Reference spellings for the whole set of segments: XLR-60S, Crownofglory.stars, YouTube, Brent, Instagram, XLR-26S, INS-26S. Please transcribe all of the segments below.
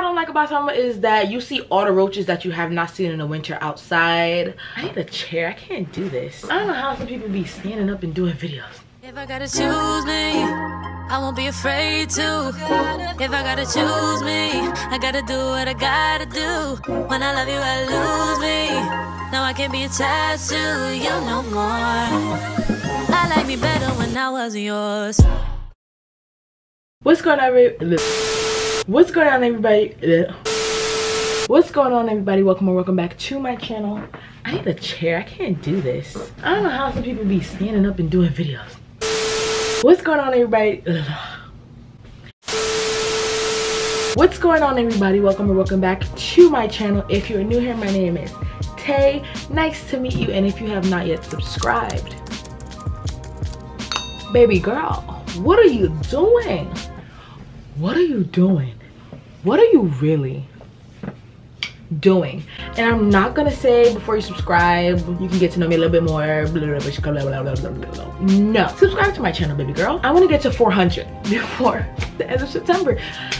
I don't like about summer is that you see all the roaches that you have not seen in the winter outside. I need a chair. I can't do this. I don't know how some people be standing up and doing videos. If I gotta choose me, I won't be afraid to. If I gotta choose me, I gotta do what I gotta do. When I love you, I lose me. Now I can't be attached to you no more. I like me better when I was yours. What's going on, everybody? What's going on, everybody? What's going on, everybody? Welcome or welcome back to my channel. I need a chair. I can't do this. I don't know how some people be standing up and doing videos. What's going on, everybody? What's going on, everybody? Welcome or welcome back to my channel. If you're new here, my name is Tay. Nice to meet you. And if you have not yet subscribed, baby girl, what are you doing? What are you doing? What are you really doing? And I'm not gonna say before you subscribe, you can get to know me a little bit more, blah, blah, blah, blah, blah, blah. No, subscribe to my channel, baby girl. I want to get to 400 before the end of September.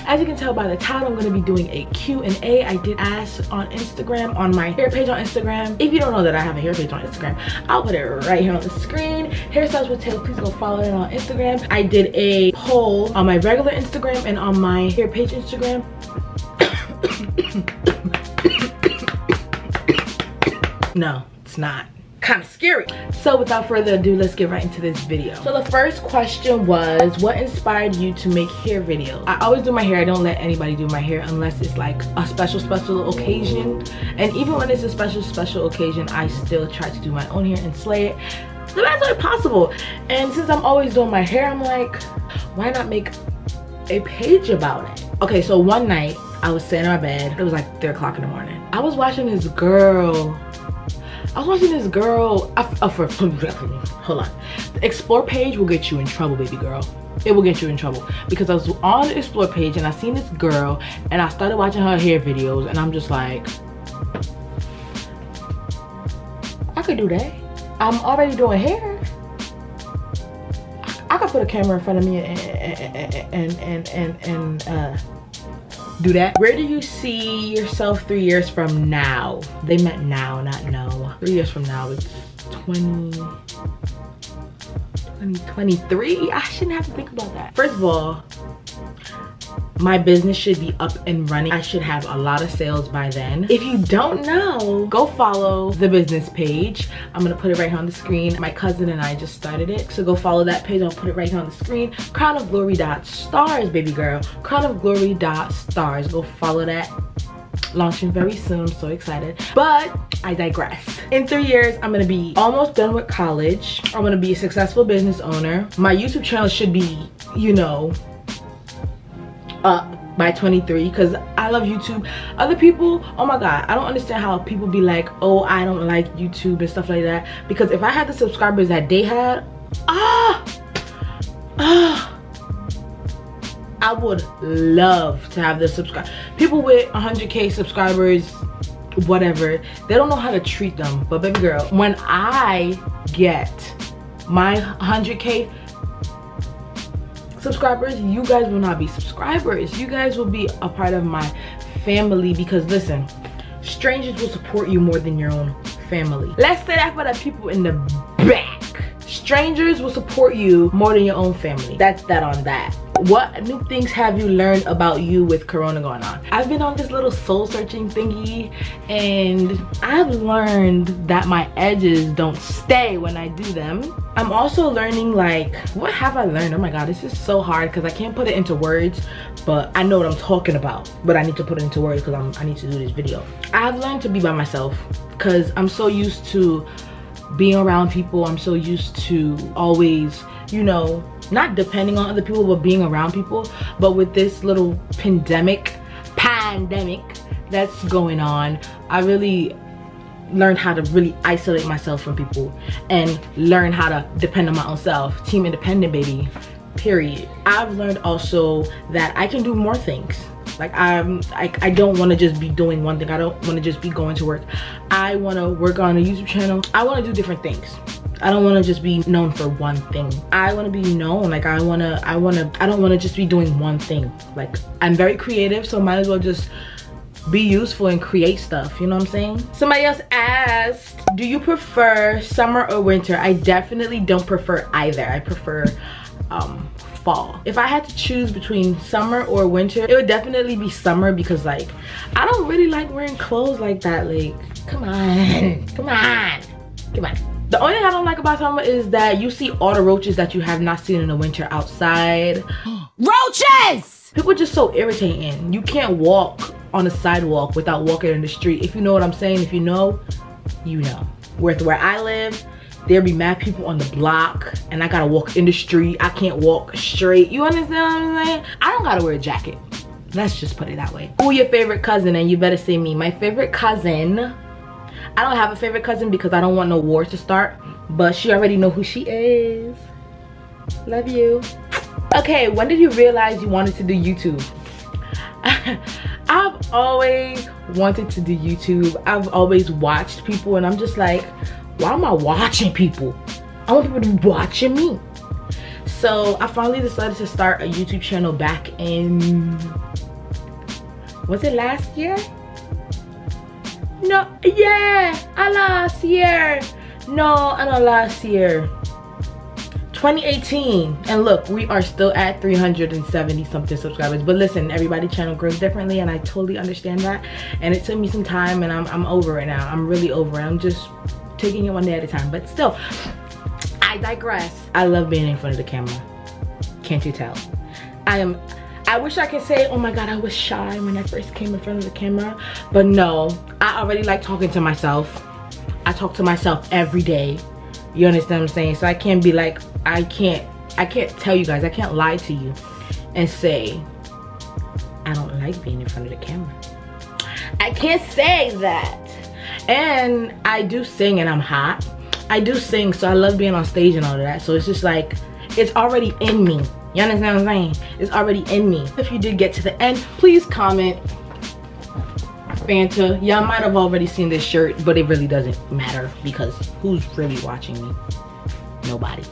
As you can tell by the title, I'm gonna be doing a Q&A. I did ask on Instagram, on my hair page on Instagram. If you don't know that I have a hair page on Instagram, I'll put it right here on the screen. Hairstyles with Tay, please go follow it on Instagram. I did a poll on my regular Instagram and on my hair page Instagram. No, it's not. Kind of scary. So without further ado, let's get right into this video. So the first question was, what inspired you to make hair videos? I always do my hair. I don't let anybody do my hair unless it's like a special occasion. And even when it's a special occasion, I still try to do my own hair and slay it the best way possible. And since I'm always doing my hair, I'm like, why not make a page about it? Okay, so one night I was sitting in my bed. It was like 3 o'clock in the morning. I was watching this girl. Hold on. The Explore page will get you in trouble, baby girl. It will get you in trouble. Because I was on the Explore page and I seen this girl and I started watching her hair videos and I'm just like, I could do that. I'm already doing hair. I could put a camera in front of me and do that. Where do you see yourself 3 years from now? They meant now, not no. 3 years from now, it's 2023. I shouldn't have to think about that. First of all, my business should be up and running. I should have a lot of sales by then. If you don't know, go follow the business page. I'm gonna put it right here on the screen. My cousin and I just started it, so go follow that page. I'll put it right here on the screen. Crownofglory.stars, baby girl. Crownofglory.stars. Go follow that. Launching very soon. I'm so excited. But I digress. In 3 years, I'm gonna be almost done with college. I'm gonna be a successful business owner. My YouTube channel should be, you know, up by 23, because I love YouTube. Other people, oh my god, I don't understand how people be like, oh, I don't like YouTube and stuff like that, because if I had the subscribers that they had, I would love to have the subscribers. People with 100K subscribers, whatever, they don't know how to treat them. But baby girl, when I get my 100K subscribers, you guys will not be subscribers. You guys will be a part of my family, because listen, strangers will support you more than your own family. Let's say that for the people in the back. Strangers will support you more than your own family. That's that on that. What new things have you learned about you with Corona going on? I've been on this little soul searching thingy and I've learned that my edges don't stay when I do them. I'm also learning, like, what have I learned? Oh my god, this is so hard because I can't put it into words, but I know what I'm talking about, but I need to put it into words because I need to do this video. I've learned to be by myself because I'm so used to being around people. I'm so used to always, you know, not depending on other people, but being around people. But with this little pandemic that's going on, I really learned how to really isolate myself from people and learn how to depend on my own self. Team independent, baby, period. I've learned also that I can do more things. Like I don't want to just be doing one thing. I don't want to just be going to work. I want to work on a YouTube channel. I want to do different things. I don't want to just be known for one thing. I want to be known, like I don't want to just be doing one thing. Like, I'm very creative, so might as well just be useful and create stuff, you know what I'm saying? Somebody else asked, do you prefer summer or winter? I definitely don't prefer either. I prefer fall. If I had to choose between summer or winter, it would definitely be summer, because like I don't really like wearing clothes like that. Like, come on, come on, come on. The only thing I don't like about summer is that you see all the roaches that you have not seen in the winter outside. Roaches! People are just so irritating. You can't walk on the sidewalk without walking in the street. If you know what I'm saying, if you know, you know. Where I live, there be mad people on the block, and I gotta walk in the street. I can't walk straight. You understand what I'm saying? I don't gotta wear a jacket. Let's just put it that way. Who your favorite cousin? And you better say me. My favorite cousin, I don't have a favorite cousin because I don't want no war to start, but she already know who she is. Love you. Okay, when did you realize you wanted to do YouTube? I've always wanted to do YouTube. I've always watched people, and I'm just like, why am I watching people? I want people to be watching me. So I finally decided to start a YouTube channel back in, was it last year? No, yeah, last year. No, not last year. 2018, and look, we are still at 370 something subscribers. But listen, everybody's channel grows differently, and I totally understand that. And it took me some time, and I'm over it now. I'm really over it. I'm just taking it one day at a time. But still, I digress. I love being in front of the camera. Can't you tell? I wish I could say, oh my God, I was shy when I first came in front of the camera, but no, I already like talking to myself. I talk to myself every day. You understand what I'm saying? So I can't be like, I can't tell you guys, I can't lie to you and say, I don't like being in front of the camera. I can't say that. And I do sing, and I'm hot. I do sing, so I love being on stage and all of that. So it's just like, it's already in me. You understand what I'm saying? It's already in me. If you did get to the end, please comment. Fanta. Y'all might have already seen this shirt, but it really doesn't matter, because who's really watching me? Nobody.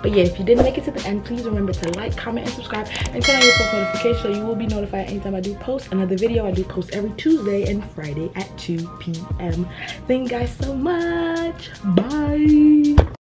But yeah, if you didn't make it to the end, please remember to like, comment, and subscribe, and turn on your post notifications so you will be notified anytime I do post another video. I do post every Tuesday and Friday at 2 p.m. Thank you guys so much. Bye.